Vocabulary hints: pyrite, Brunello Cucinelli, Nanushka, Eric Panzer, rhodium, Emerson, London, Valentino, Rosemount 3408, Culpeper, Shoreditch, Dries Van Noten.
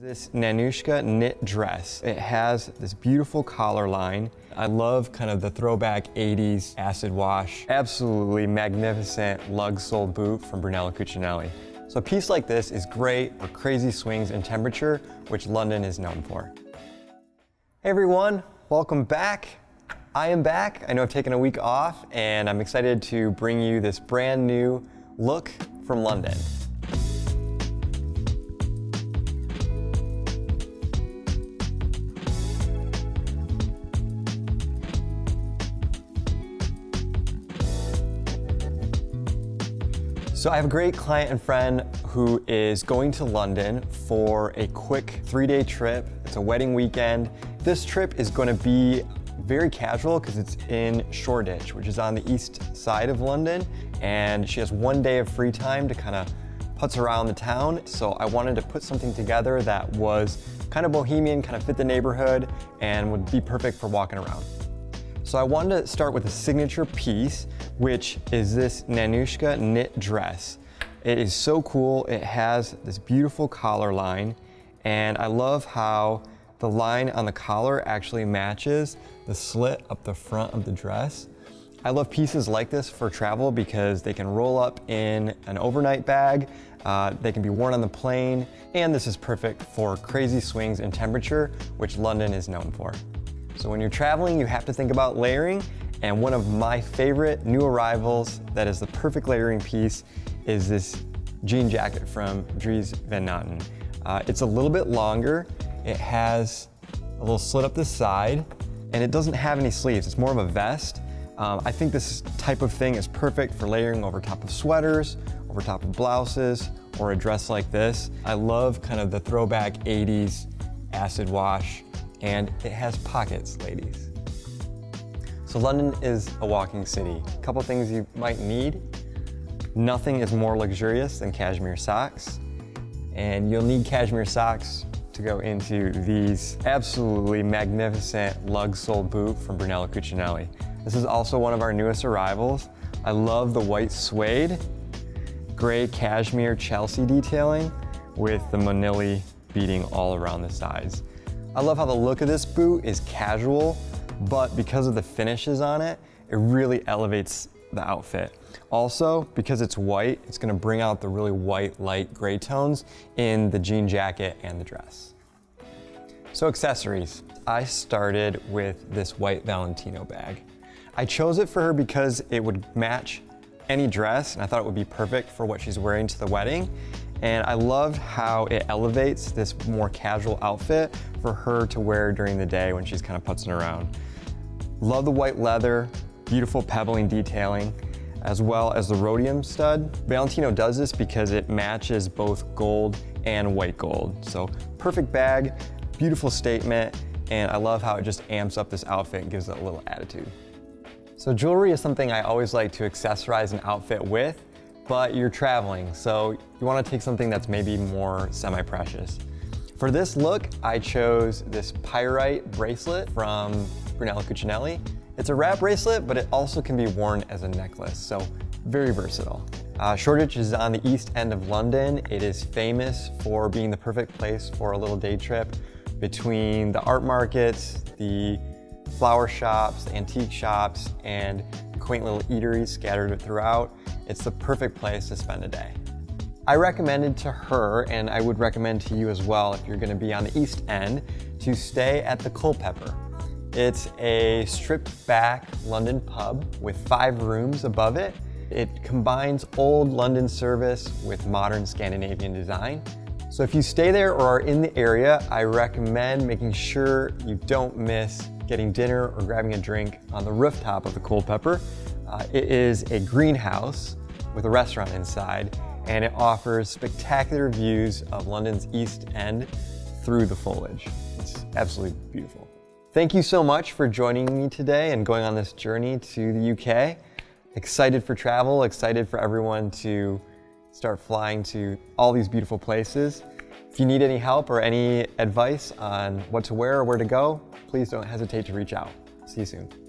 This Nanushka knit dress. It has this beautiful collar line. I love kind of the throwback 80s acid wash. Absolutely magnificent lug sole boot from Brunello Cucinelli. So a piece like this is great for crazy swings in temperature, which London is known for. Hey everyone, welcome back. I am back. I know I've taken a week off and I'm excited to bring you this brand new look from London. So I have a great client and friend who is going to London for a quick 3-day trip. It's a wedding weekend. This trip is going to be very casual because it's in Shoreditch, which is on the east side of London, and she has one day of free time to kind of putz around the town. So I wanted to put something together that was kind of bohemian, kind of fit the neighborhood, and would be perfect for walking around. So I wanted to start with a signature piece, which is this Nanushka knit dress. It is so cool. It has this beautiful collar line, and I love how the line on the collar actually matches the slit up the front of the dress. I love pieces like this for travel because they can roll up in an overnight bag, they can be worn on the plane, and this is perfect for crazy swings in temperature, which London is known for. So when you're traveling, you have to think about layering, and one of my favorite new arrivals that is the perfect layering piece is this jean jacket from Dries Van Noten. It's a little bit longer, it has a little slit up the side, and it doesn't have any sleeves, it's more of a vest. I think this type of thing is perfect for layering over top of sweaters, over top of blouses, or a dress like this. I love kind of the throwback 80s acid wash. And it has pockets, ladies. So London is a walking city. A couple things you might need. Nothing is more luxurious than cashmere socks. And you'll need cashmere socks to go into these absolutely magnificent lug sole boot from Brunello Cucinelli. This is also one of our newest arrivals. I love the white suede, gray cashmere Chelsea detailing with the Manili beading all around the sides. I love how the look of this boot is casual, but because of the finishes on it, it really elevates the outfit. Also, because it's white, it's gonna bring out the really white, light gray tones in the jean jacket and the dress. So accessories. I started with this white Valentino bag. I chose it for her because it would match any dress, and I thought it would be perfect for what she's wearing to the wedding. And I loved how it elevates this more casual outfit for her to wear during the day when she's kind of putzing around. Love the white leather, beautiful pebbling detailing, as well as the rhodium stud. Valentino does this because it matches both gold and white gold. So perfect bag, beautiful statement, and I love how it just amps up this outfit and gives it a little attitude. So jewelry is something I always like to accessorize an outfit with, but you're traveling, so you want to take something that's maybe more semi-precious. For this look, I chose this pyrite bracelet from Brunello Cucinelli. It's a wrap bracelet, but it also can be worn as a necklace, so very versatile. Shoreditch is on the east end of London. It is famous for being the perfect place for a little day trip between the art markets, the flower shops, antique shops, and quaint little eateries scattered throughout. It's the perfect place to spend a day. I recommended to her, and I would recommend to you as well if you're gonna be on the East End, to stay at the Culpeper. It's a stripped back London pub with 5 rooms above it. It combines old London service with modern Scandinavian design. So if you stay there or are in the area, I recommend making sure you don't miss getting dinner or grabbing a drink on the rooftop of the Culpeper. It is a greenhouse with a restaurant inside, and it offers spectacular views of London's East End through the foliage. It's absolutely beautiful. Thank you so much for joining me today and going on this journey to the UK. Excited for travel, excited for everyone to start flying to all these beautiful places. If you need any help or any advice on what to wear or where to go, please don't hesitate to reach out. See you soon.